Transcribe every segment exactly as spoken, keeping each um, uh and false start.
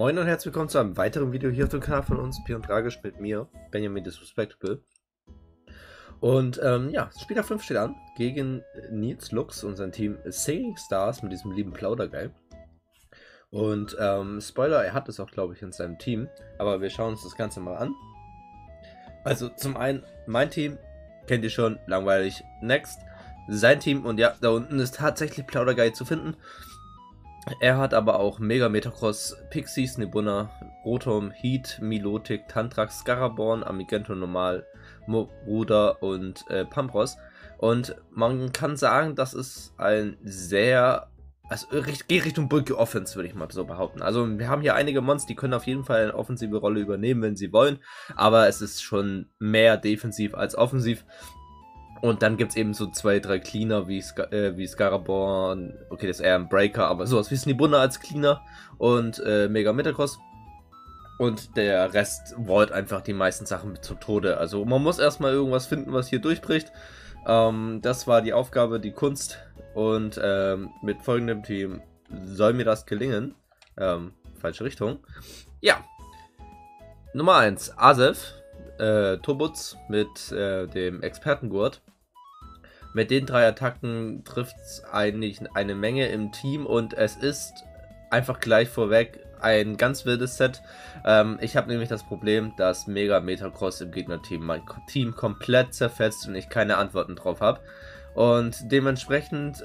Moin und herzlich willkommen zu einem weiteren Video hier auf dem Kanal von uns, Piondragisch, mit mir, Benjamin Disrespectable. Und ähm, ja, Spieler fünf steht an gegen Nils Lux und sein Team Singing Stars mit diesem lieben Plaudergeil. Und ähm, Spoiler, er hat es auch, glaube ich, in seinem Team, aber wir schauen uns das Ganze mal an. Also zum einen, mein Team, kennt ihr schon, langweilig, next. Sein Team, und ja, da unten ist tatsächlich Plaudergeil zu finden. Er hat aber auch Mega Metacross, Pixies, Nebuna, Rotom, Heat, Milotic, Tantrax, Scaraborn, Amigento Normal, Moruda und äh, Pampros. Und man kann sagen, das ist ein sehr, also geht Richtung Bulky Offense, würde ich mal so behaupten. Also wir haben hier einige Monster, die können auf jeden Fall eine offensive Rolle übernehmen, wenn sie wollen. Aber es ist schon mehr defensiv als offensiv. Und dann gibt es eben so zwei, drei Cleaner wie, Sc äh, wie Scaraborn, okay, das ist eher ein Breaker, aber sowas wie Snibunna als Cleaner und äh, Mega Metacross. Und der Rest wollt einfach die meisten Sachen zu Tode. Also man muss erstmal irgendwas finden, was hier durchbricht. Ähm, das war die Aufgabe, die Kunst. Und ähm, mit folgendem Team soll mir das gelingen. Ähm, falsche Richtung. Ja. Nummer eins, Asef. Äh, Turbutz mit äh, dem Expertengurt. Mit den drei Attacken trifft es eigentlich eine Menge im Team, und es ist einfach gleich vorweg ein ganz wildes Set. Ähm, ich habe nämlich das Problem, dass Mega Metacross im Gegnerteam mein Team komplett zerfetzt und ich keine Antworten drauf habe. Und dementsprechend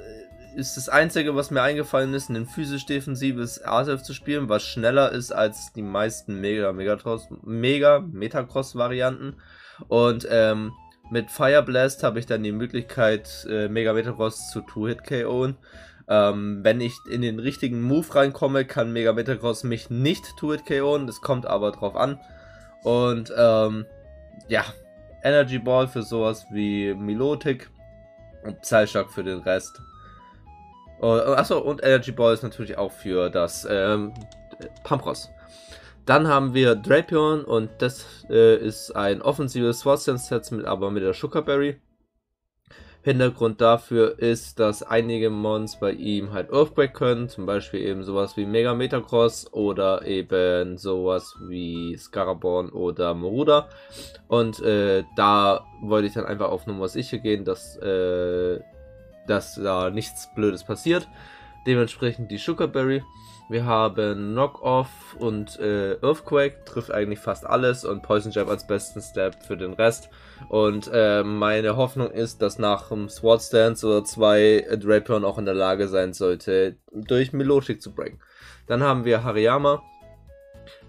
ist das Einzige, was mir eingefallen ist, ein physisch-defensives Asef zu spielen, was schneller ist als die meisten Mega-Metacross-Varianten. Und ähm, mit Fire Blast habe ich dann die Möglichkeit, äh, Mega-Metacross zu Two-Hit-K O'en. Ähm, wenn ich in den richtigen Move reinkomme, kann Mega-Metacross mich nicht Two-Hit-K O'en. Das kommt aber drauf an. Und ähm, ja, Energy Ball für sowas wie Milotic und Psyshock für den Rest. Achso, und Energy Ball ist natürlich auch für das ähm, Pampros. Dann haben wir Drapion, und das äh, ist ein offensives Sword-Sense-Set, mit, aber mit der Sugarberry. Hintergrund dafür ist, dass einige Mons bei ihm halt Earthquake können, zum Beispiel eben sowas wie Mega Metacross oder eben sowas wie Scaraborn oder Moruda. Und äh, da wollte ich dann einfach auf Nummer sicher gehen, dass äh, dass da nichts Blödes passiert. Dementsprechend die Sugarberry. Wir haben Knock-Off und äh, Earthquake, trifft eigentlich fast alles, und Poison Jab als besten Step für den Rest. Und äh, meine Hoffnung ist, dass nach einem Sword Stance oder zwei äh, Drapion auch in der Lage sein sollte, durch Milotic zu breaken. Dann haben wir Hariyama.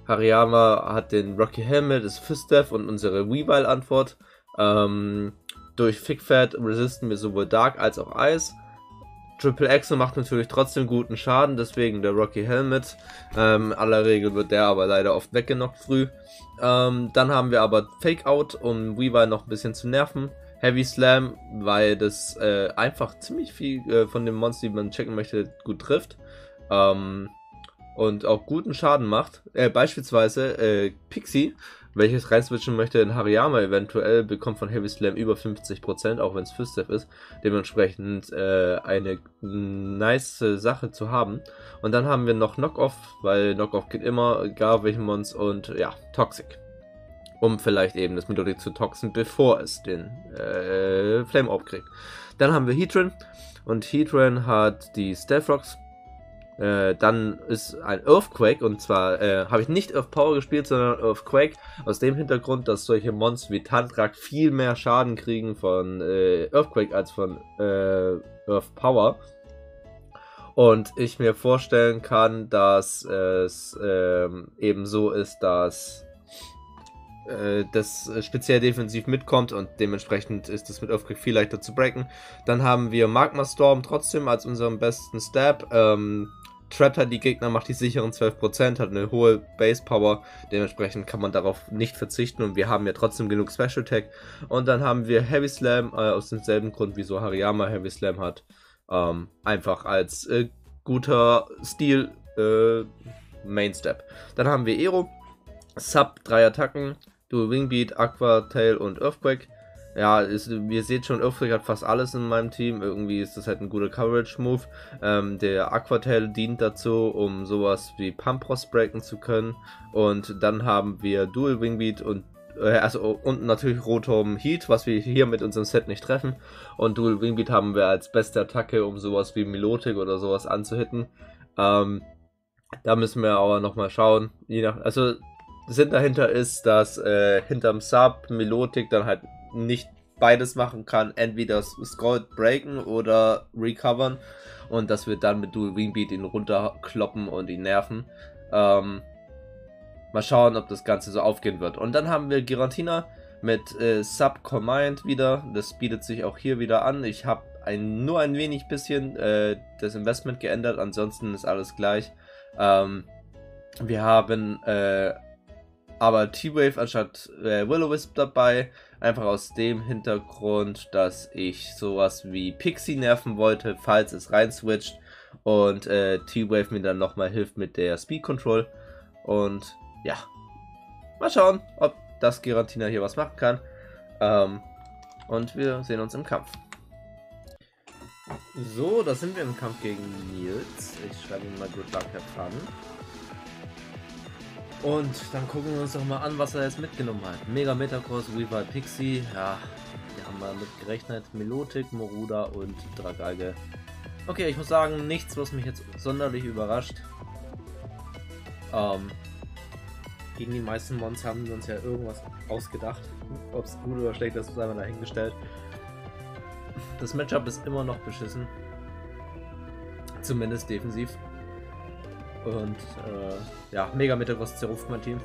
Hariyama hat den Rocky Helmet, das Fist Death und unsere Weavile-Antwort. Ähm... Durch Thickfat resisten wir sowohl Dark als auch Eis. Triple Axel macht natürlich trotzdem guten Schaden, deswegen der Rocky Helmet. Ähm, aller Regel wird der aber leider oft weggenockt früh. Ähm, dann haben wir aber Fake Out, um Weavile noch ein bisschen zu nerven. Heavy Slam, weil das äh, einfach ziemlich viel äh, von dem Monster, die man checken möchte, gut trifft. Ähm, und auch guten Schaden macht. Äh, beispielsweise äh, Pixie, welches reinswitchen möchte in Hariyama eventuell, bekommt von Heavy Slam über fünfzig Prozent, auch wenn es First Step ist. Dementsprechend äh, eine nice Sache zu haben. Und dann haben wir noch Knock-Off, weil Knock-Off geht immer, egal welchen Mons, und ja, Toxic. Um vielleicht eben das Milotic zu toxen, bevor es den äh, Flame aufkriegt. Dann haben wir Heatran, und Heatran hat die Stealth Rocks. Äh, dann ist ein Earthquake, und zwar äh, habe ich nicht Earth Power gespielt, sondern Earthquake, aus dem Hintergrund, dass solche Monster wie Tantrak viel mehr Schaden kriegen von äh, Earthquake als von äh, Earth Power, und ich mir vorstellen kann, dass es äh, eben so ist, dass äh, das speziell defensiv mitkommt, und dementsprechend ist es mit Earthquake viel leichter zu breaken. Dann haben wir Magma Storm trotzdem als unseren besten Stab. ähm, Trappt halt die Gegner, macht die sicheren zwölf Prozent, hat eine hohe Base Power, dementsprechend kann man darauf nicht verzichten, und wir haben ja trotzdem genug Special Attack. Und dann haben wir Heavy Slam, äh, aus demselben Grund, wieso Hariyama Heavy Slam hat, ähm, einfach als äh, guter Stil äh, Main Step. Dann haben wir Ero, Sub drei Attacken, Dual Wingbeat, Aqua Tail und Earthquake. ja, ist, ihr seht schon, Öffrig hat fast alles in meinem Team. Irgendwie ist das halt ein guter Coverage-Move. Ähm, der Aquatail dient dazu, um sowas wie Pampros breaken zu können. Und dann haben wir Dual Wingbeat und äh, also und natürlich Rotom Heat, was wir hier mit unserem Set nicht treffen. Und Dual Wingbeat haben wir als beste Attacke, um sowas wie Milotic oder sowas anzuhitten. Ähm, da müssen wir aber nochmal schauen. Je nach, also Sinn dahinter ist, dass äh, hinterm Sub Milotic dann halt nicht beides machen kann, entweder scrollt breaken oder recovern, und dass wir dann mit Dual Wingbeat ihn runterkloppen und ihn nerven. Ähm, mal schauen, ob das Ganze so aufgehen wird. Und dann haben wir Giratina mit äh, Sub Command wieder, das bietet sich auch hier wieder an. Ich habe ein, nur ein wenig bisschen äh, das Investment geändert, ansonsten ist alles gleich. Ähm, wir haben äh, aber T-Wave anstatt äh, Will-O-Wisp dabei, einfach aus dem Hintergrund, dass ich sowas wie Pixie nerven wollte, falls es rein switcht, und äh, T-Wave mir dann nochmal hilft mit der Speed Control. Und ja, mal schauen, ob das Giratina hier was machen kann, ähm, und wir sehen uns im Kampf. So, da sind wir im Kampf gegen Nils. Ich schreibe ihm mal Good Luck heran. Und dann gucken wir uns doch mal an, was er jetzt mitgenommen hat. Mega Metagross, Weavile, Pixie, ja, wir haben mal mitgerechnet. Milotic, Moruda und Dragage. Okay, ich muss sagen, nichts, was mich jetzt sonderlich überrascht. Ähm, gegen die meisten Mons haben wir uns ja irgendwas ausgedacht. Ob es gut oder schlecht ist, ist einmal dahingestellt. Das Matchup ist immer noch beschissen. Zumindest defensiv. Und äh, ja, Mega Metagross zerruft mein Team.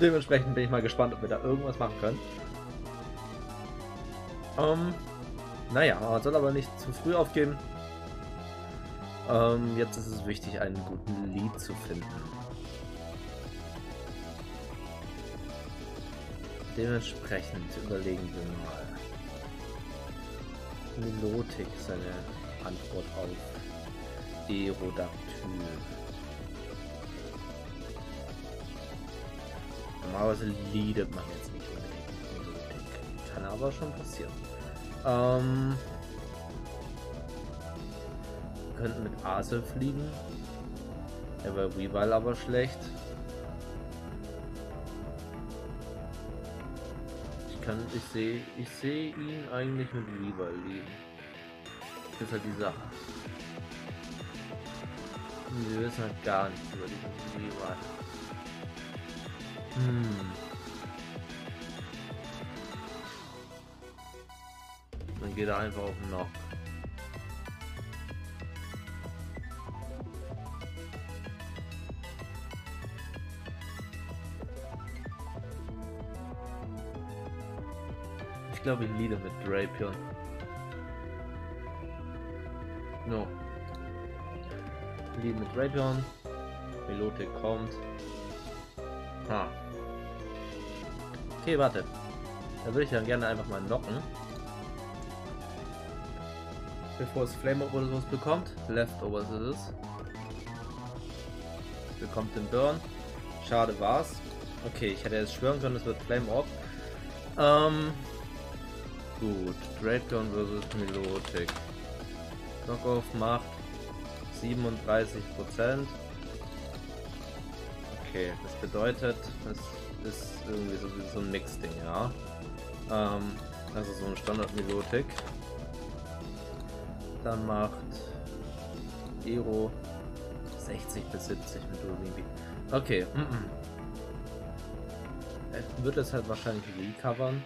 Dementsprechend bin ich mal gespannt, ob wir da irgendwas machen können. Ähm, naja, man soll aber nicht zu früh aufgeben. Ähm, jetzt ist es wichtig, einen guten Lead zu finden. Dementsprechend überlegen wir mal. Milotic, seine Antwort auf Aerodactyl. Normalerweise leadet man jetzt nicht unbedingt. Kann aber schon passieren. Ähm, wir könnten mit Asel fliegen. Er war Weavile aber schlecht. Ich kann, ich sehe, ich sehe ihn eigentlich mit Weavile liegen. Das ist halt die Sache. Und wir wissen halt gar nichts über diesen Weavile. Dann geht er einfach auf den Knock. Ich glaube, ich liebe mit Drapion. No. Liebe mit Drapion. Milotic kommt. Ha. Okay, warte. Da würde ich dann gerne einfach mal knocken. Bevor es Flame-Up oder sowas bekommt. Leftovers ist es. Bekommt den Burn. Schade war's. Okay, ich hätte jetzt schwören können, es wird Flame-Up. Ähm. Gut. Drapion versus Milotic. Knockoff macht siebenunddreißig Prozent. Okay, das bedeutet, es ist irgendwie so, so ein Mix-Ding, ja. Ähm, also so ein Standard-Milotic. Dann macht Aero sechzig bis siebzig mit Dual-Wingbeat. Okay, mm -mm. Er wird es halt wahrscheinlich recovern.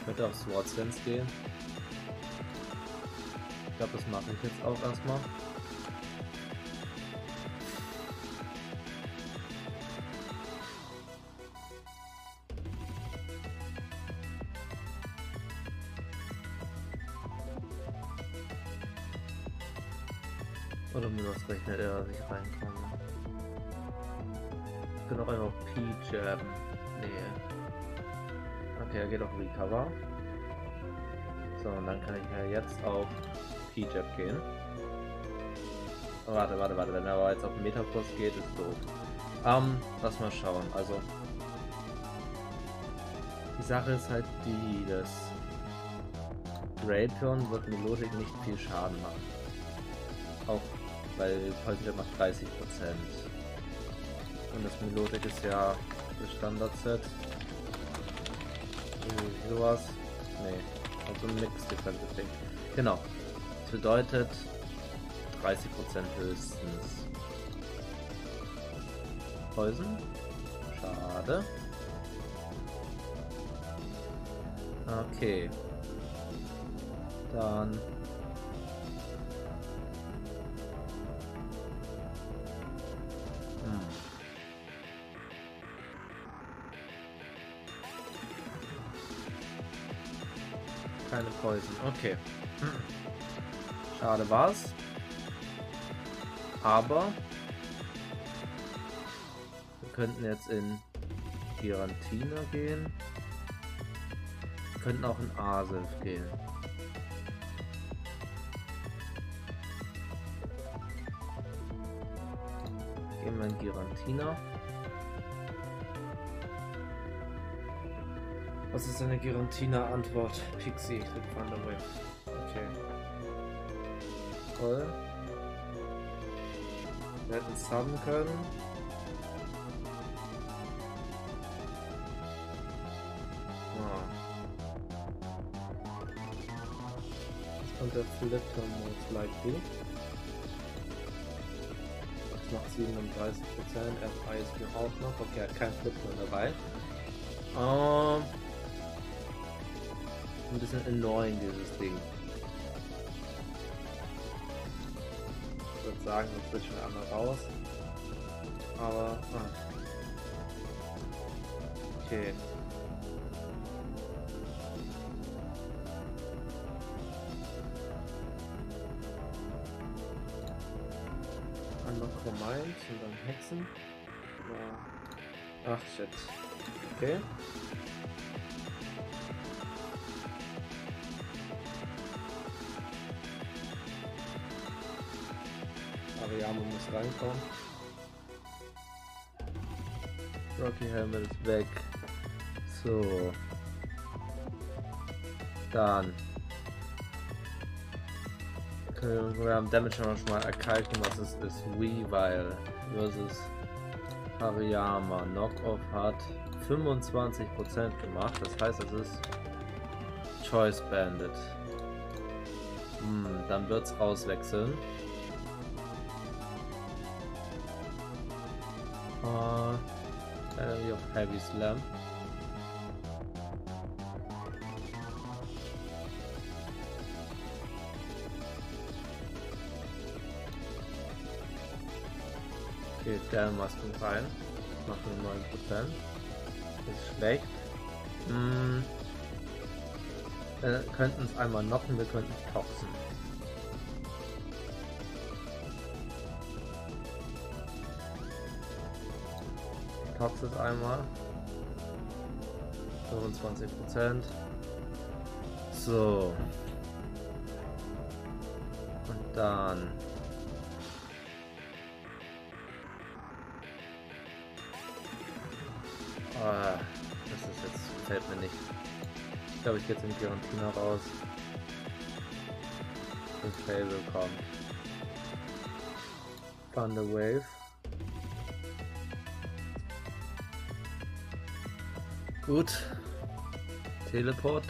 Ich könnte auf Sword Sense gehen. Ich glaube, das mache ich jetzt auch erstmal. Oder mir was rechnet er, dass ich reinkomme. Ich kann auch einfach P-Jabben. Nee. Okay, er geht auf Recover. So, und dann kann ich ja jetzt auf P-Jab gehen. Oh, warte, warte, warte. Wenn er aber jetzt auf Metagross geht, ist doof. Ähm, lass mal schauen. Also, Die Sache ist halt die, dass Raytheon wird Melodic nicht viel Schaden machen. Auch weil Polter macht dreißig Prozent. Und das Melodic ist ja das Standardset. So, sowas. Nee. Also nix Defensive Ding. Genau. Das bedeutet dreißig Prozent höchstens. Poison? Schade. Okay. Dann. Hm. Keine Poison. Okay. Hm. Schade war's. Aber wir könnten jetzt in Girantina gehen. Wir könnten auch in Aself gehen. Gehen wir in Girantina. Was ist eine Girantina-Antwort? Pixie, ich bin von der Welt. Okay. Toll. Wir hätten es haben können. Und der Flipper most likely. Das macht siebenunddreißig Prozent. F I ist hier auch noch. Okay, hat kein Flipper dabei. Ähm. Ein bisschen annoying dieses Ding. Ich würde sagen, das wird schon einmal raus. Aber. Ah. Okay. Mines und dann Hexen. Ach shit. Okay. Aber ja, man muss reinkommen. Rocky Helmet ist weg. So. Dann. Wir haben Damage schon mal erkalten, was es ist. Weavile versus Hariyama. Knockoff hat fünfundzwanzig Prozent gemacht, das heißt, es ist Choice Bandit. Hm, dann wird es auswechseln. Uh, Enemy of Heavy Slam. Masken rein. Macht nur neun Prozent. Ist schlecht. Hm. Wir könnten es einmal knocken, wir könnten es toxen. Tox ist einmal. fünfundzwanzig Prozent. So. Und dann. Oh, das ist jetzt, gefällt mir nicht. Ich glaube, ich gehe jetzt in Garantina raus. Und Fable kommt. Thunder Wave. Gut. Teleport.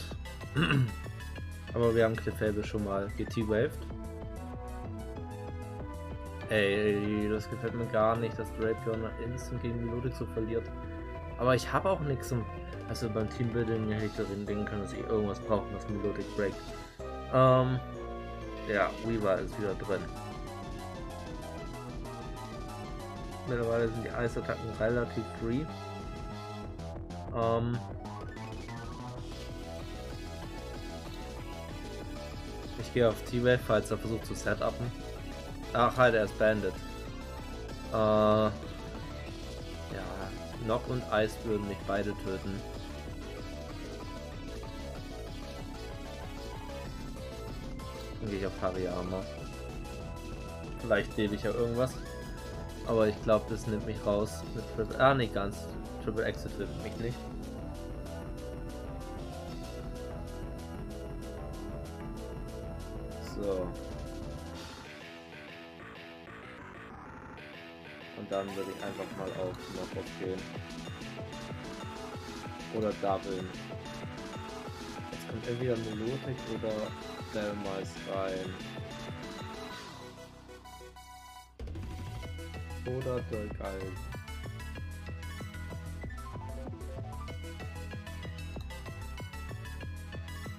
Aber wir haben Clefable schon mal G T-waved. Ey, das gefällt mir gar nicht, dass Drapion instant gegen Melodic so verliert. Aber ich habe auch nichts um. Also beim Teambuilding hätte ich darin denken können, dass ich irgendwas brauche, was Melodic breakt. Ähm. Ja, Weaver ist wieder drin. Mittlerweile sind die Eisattacken relativ free. Ähm. Ich gehe auf T-Wave, falls er versucht zu setupen. Ach halt, er ist Bandit. Äh. Knock und Eis würden mich beide töten. Dann gehe ich auf Hariyama. Vielleicht lebe ich ja irgendwas. Aber ich glaube, das nimmt mich raus. Mit Triple. Ah, nicht ganz. Triple Exit nimmt mich nicht. So. Und dann würde ich einfach mal auf Knockout gehen. Oder Double. Jetzt kommt entweder Melodic oder Delmice rein. Oder Plaudergeil.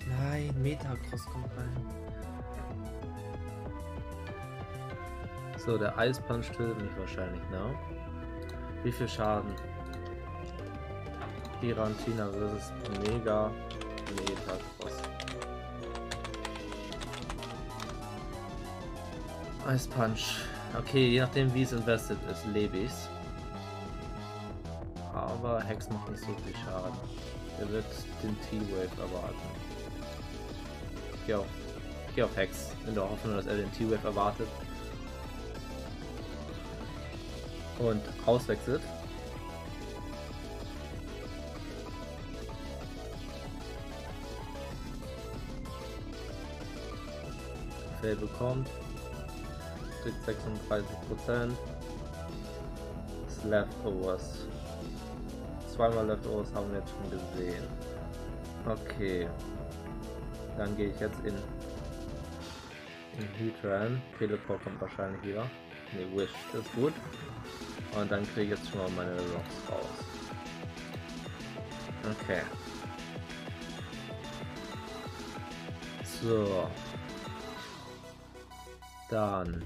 Nein, Metacross kommt rein. So, der Eispann stößt mich wahrscheinlich, ne? Wie viel Schaden? Giratina versus Mega Metacross. Eispunch. Okay, je nachdem wie es invested ist, lebe ich's. Aber Hex macht nicht so viel Schaden. Er wird den T-Wave erwarten. Ich gehe auf, geh auf Hex, in der Hoffnung, dass er den T-Wave erwartet. Und auswechselt. Fail bekommt. sechsunddreißig Prozent. Leftovers. Zweimal Leftovers haben wir jetzt schon gesehen. Okay. Dann gehe ich jetzt in, in Heatran. Teleport kommt wahrscheinlich wieder. Ne, Wish ist gut. Und dann kriege ich jetzt schon mal meine Logs raus. Okay. So. Dann.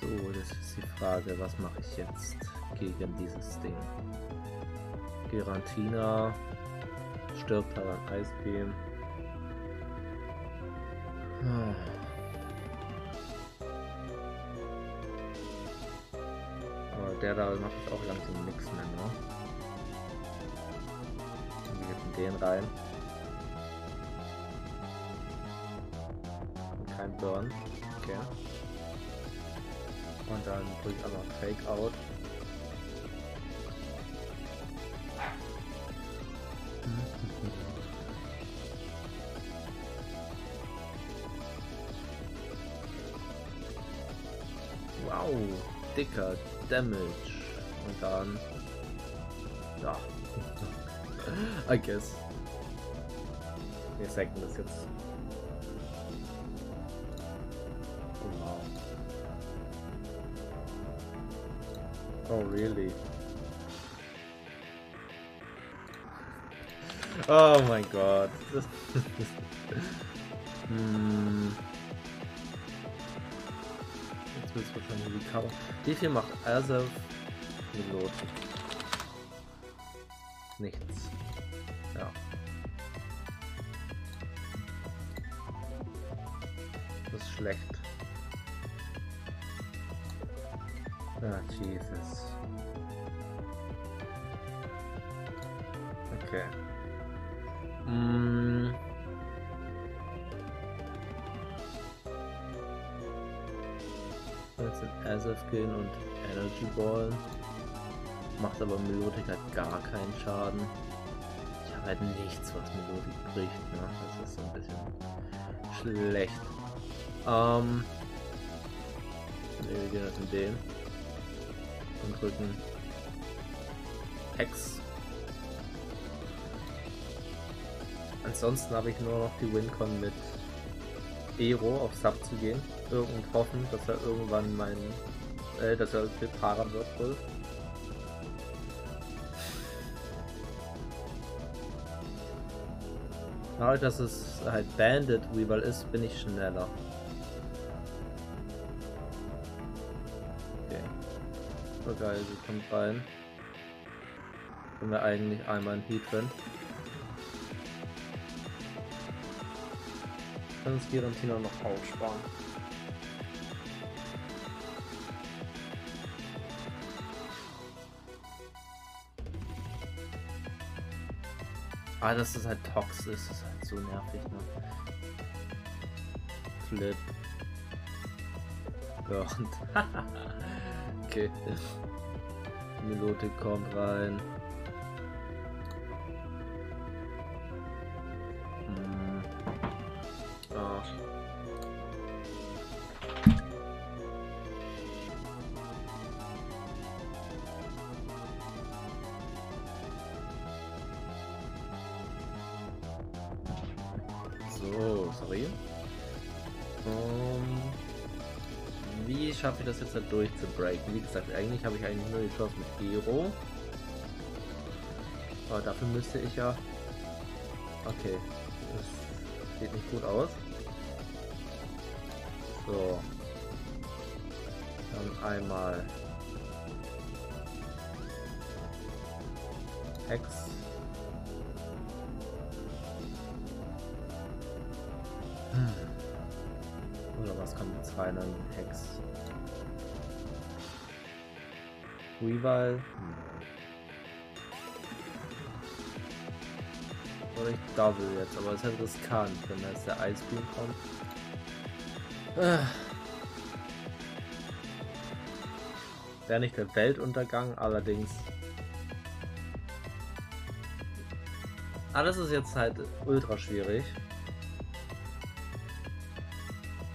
So, das ist die Frage, was mache ich jetzt gegen dieses Ding? Giratina stirbt daran Eisbeam. Hm. Aber der da macht jetzt auch langsam nichts mehr, ne? Wir gehen den rein. Kein Burn. Okay. Und dann bringt ich aber Fake Out. Wow, dicker Damage. Und dann. Ja. I guess. Wir sacken das jetzt. Oh, really? Oh my god. Hm. Jetzt wird es wahrscheinlich recover. Wie viel macht Azov Piloten? Nichts. Ja. Das ist schlecht. Ah, Jesus. Okay. Mm. Jetzt in Azov gehen und Energy Ball. Macht aber Melodic halt gar keinen Schaden. Ich habe halt nichts, was Melodic bricht, ne? Das ist so ein bisschen schlecht. Ähm. Ne, wir gehen jetzt in den. Und drücken Hex. Ansonsten habe ich nur noch die Wincon mit Ero auf Sub zu gehen und hoffen, dass er irgendwann meinen, äh, dass er mit Paran wird wohl. Dadurch, dass es halt Bandit Weevil ist, bin ich schneller. Geil, sie kommt rein. Wenn wir eigentlich einmal in Heatran. Können uns Giratina noch aufsparen. Ah, dass das halt Tox ist, ist halt so nervig, ne? Flip. Burnt. Okay. Melodic kommt rein. So, sorry. Um, wie schaffe ich das jetzt halt durchzubreaken? Wie gesagt, eigentlich habe ich eigentlich nur die Chance mit Gero. Aber dafür müsste ich ja... Okay, das sieht nicht gut aus. So. Dann einmal... Hex. Oder was kommt jetzt rein an Hex? Weavile. Oder ich double jetzt, aber es ist halt riskant, wenn da jetzt der Eisbeam kommt. Wäre nicht der Weltuntergang, allerdings. Ah, das ist jetzt halt ultra schwierig.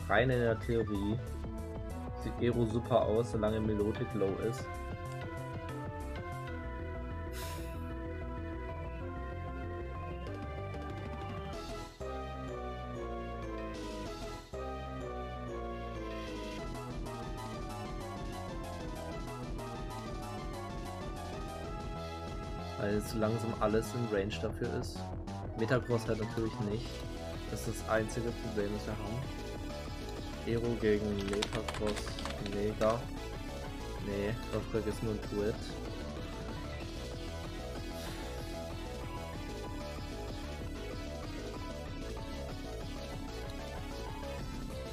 Rein in der Theorie. Sieht Ero super aus, solange Melodic low ist. Langsam alles in Range dafür ist. Metagross halt natürlich nicht. Das ist das einzige Problem, das wir haben. Ero gegen Metagross. Mega. Nee, Auftrag ist nur ein Duett.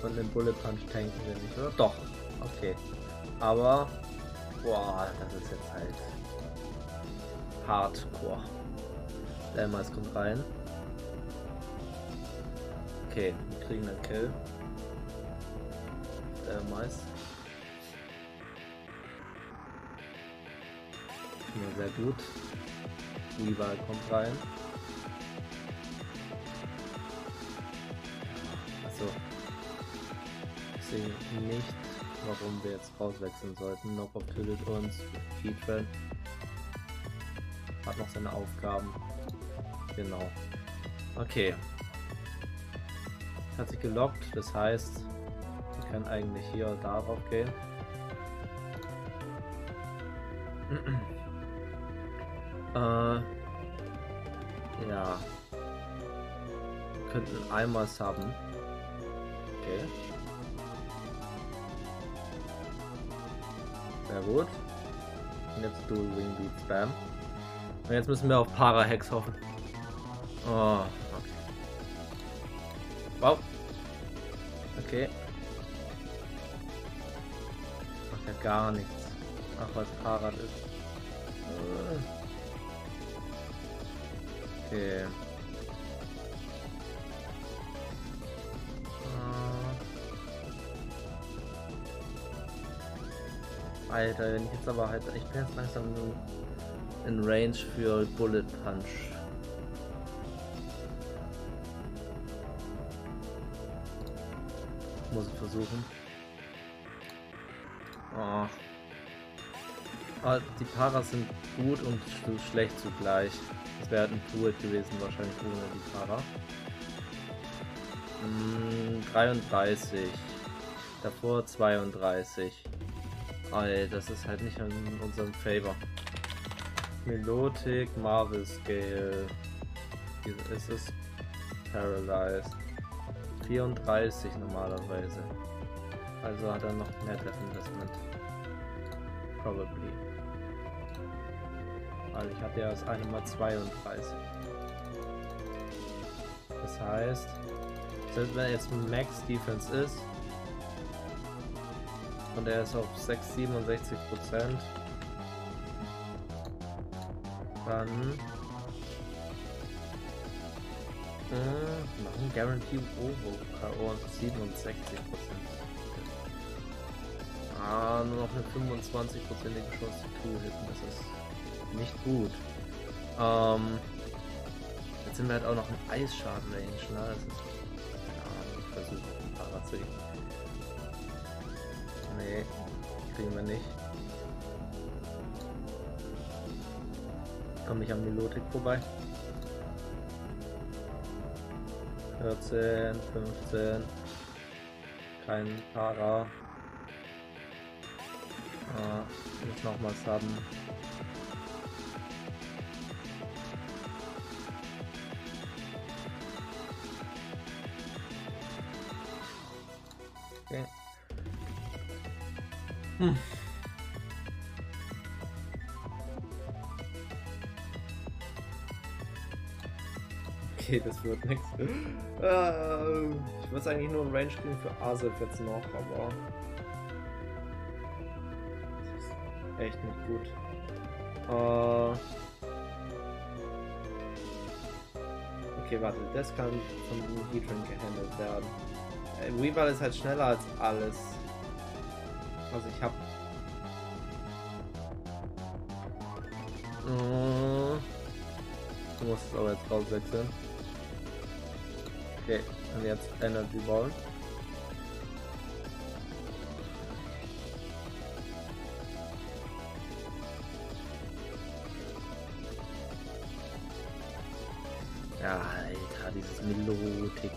Von dem Bullet Punch tanken wir nicht, oder? Doch. Okay. Aber. Boah, das ist jetzt halt. Hardcore. Der Mais kommt rein. Okay, wir kriegen einen Kill. Der Mais. Ja, sehr gut. Weavile kommt rein. Achso. Ich sehe nicht, warum wir jetzt rauswechseln sollten. Noch tötet uns. Feedback. Hat noch seine Aufgaben. Genau. Okay. Hat sich gelockt, das heißt, wir können eigentlich hier oder darauf gehen. äh, ja. Wir könnten einmal subben. Okay. Sehr gut. Und jetzt Dual Wing Beat Spam. Und jetzt müssen wir auf Para-Hex hoffen. Oh, okay. Wow. Okay. Macht ja gar nichts. Ach, was Parat ist. Okay. Alter, wenn ich jetzt aber halt... Ich bin jetzt langsam nur... in Range für Bullet Punch. Muss ich versuchen. Oh. Ah, die Paras sind gut und sch schlecht zugleich. Das wäre halt ein Duet gewesen, wahrscheinlich ohne die Para. Hm, dreiunddreißig. Davor zweiunddreißig. Alter, das ist halt nicht in unserem Favor. Melodic, Marvel Scale. Hier ist es Paralyzed. vierunddreißig normalerweise. Also hat er noch mehr Death Investment. Probably. Weil ich hatte ja das eine mal zweiunddreißig. Das heißt, selbst wenn er jetzt Max Defense ist und er ist auf sechs, siebenundsechzig Prozent. Dann äh, machen Guarantee Ovo K O und siebenundsechzig Prozent. Ah, nur noch eine fünfundzwanzig prozentige Chance zu hitten, das ist nicht gut. Ähm, jetzt sind wir halt auch noch im Eisschaden-Range, ne? Das ist. Ja, ich versuche den Para zu hitten. Nee, kriegen wir nicht. Komme ich an Melodik vorbei. vierzehn, fünfzehn. Kein Para. Ah, jetzt nochmal Sudden. Okay. Hm. Okay, das wird nichts. äh, ich würde eigentlich nur ein Range kriegen für Asif jetzt noch, aber das ist echt nicht gut. Äh, okay, warte, das kann von dem Heatrank gehandelt werden. Äh, Weavile ist halt schneller als alles, was ich habe. Äh, du musst es aber jetzt rauswechseln. Okay, und jetzt Energy Ball. Ja, Alter, dieses Melotik.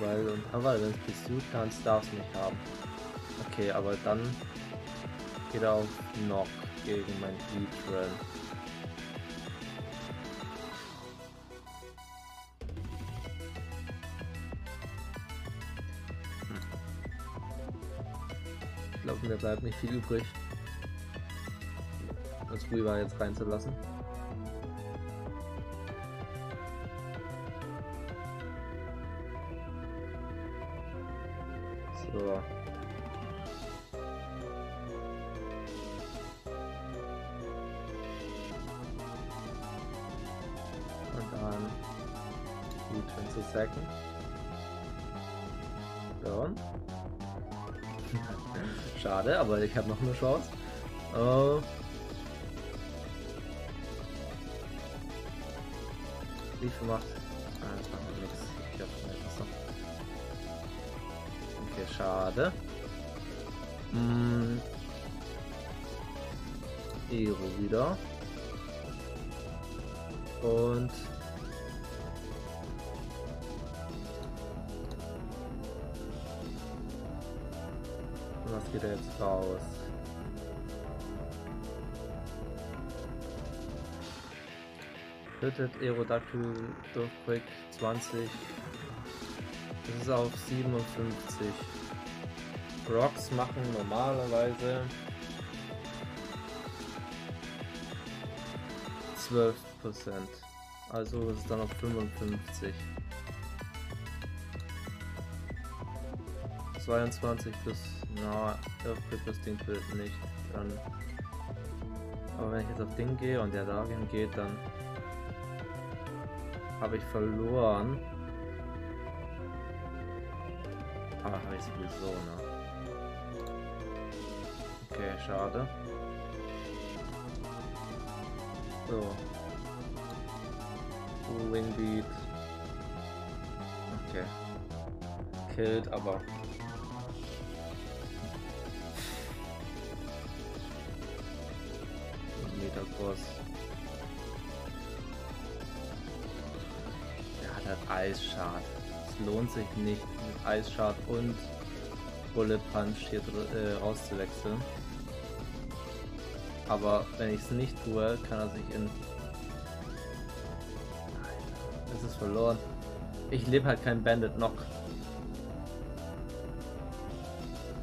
Weil und aber wenn es Pursuit kannst, darf es nicht haben. Okay, aber dann geht er auf Knock gegen mein Heatran. Hm. Ich glaube, mir bleibt nicht viel übrig, das Weaver jetzt reinzulassen. Schade, aber ich habe noch eine Chance. Uh. Wie viel macht? Ah, das macht nichts. Ich glaube, das macht nichts. Okay, schade. Mm. Ero wieder. Und geht er jetzt raus. Tötet Aerodactyl durch Quick zwanzig. Das ist auf siebenundfünfzig. Rocks machen normalerweise zwölf Prozent. Also ist es dann auf fünfundfünfzig. zweiundzwanzig plus, na, das Ding bildet nicht, dann, aber wenn ich jetzt auf Ding gehe und der dahin geht, dann habe ich verloren, aber habe ich sowieso, ne? Okay, schade. So, Wingbeat, okay, killt, aber der hat halt Eisschad. Es lohnt sich nicht, mit Eisschad und Bullet Punch hier äh, rauszuwechseln. Aber wenn ich es nicht tue, kann er sich in... Alter, es ist verloren. Ich lebe halt kein Bandit Knock.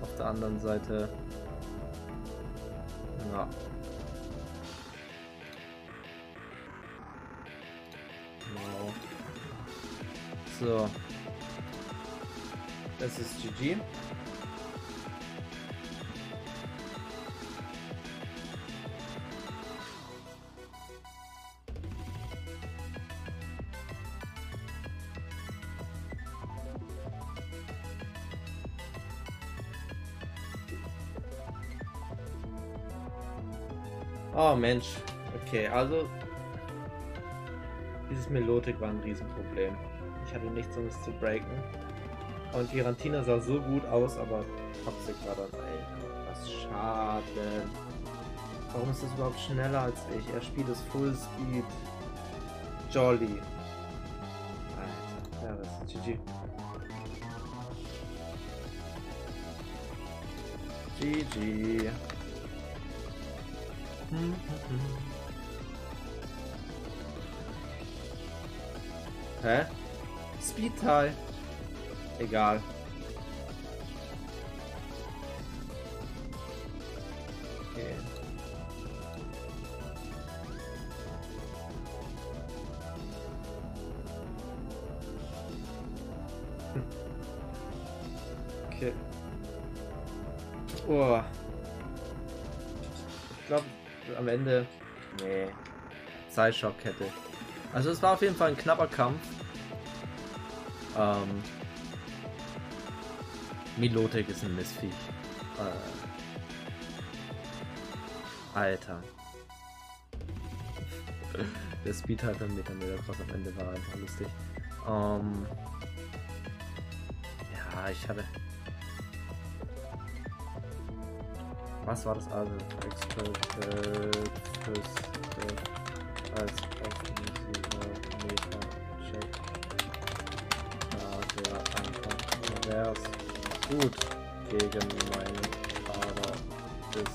Auf der anderen Seite... Ja. So, das ist G G. Oh Mensch, okay, also Melodik war ein Riesenproblem. Ich hatte nichts, um es zu breaken. Und die Rantina sah so gut aus, aber Toxic war dann, ey, was schade. Warum ist das überhaupt schneller als ich? Er spielt es Full Speed. Jolly. Alter, ja, das ist G G. G G. Hm, hm, hm. Hä? Speedteil. Egal. Okay. Okay. Oh. Ich glaube, am Ende... Nee. Seilschockkette. Also es war auf jeden Fall ein knapper Kampf. Ähm, Milotic ist ein Missviech. Äh, Alter. Der Speedhalter mit der Metercross am Ende war einfach lustig. Ähm, ja, ich habe... Was war das also? Expert als wär's gut gegen meinen Vater, bis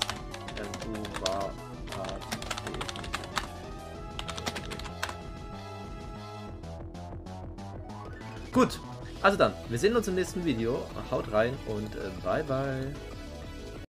er du war hart gegen. Gut, also dann, wir sehen uns im nächsten Video. Haut rein und äh, bye bye.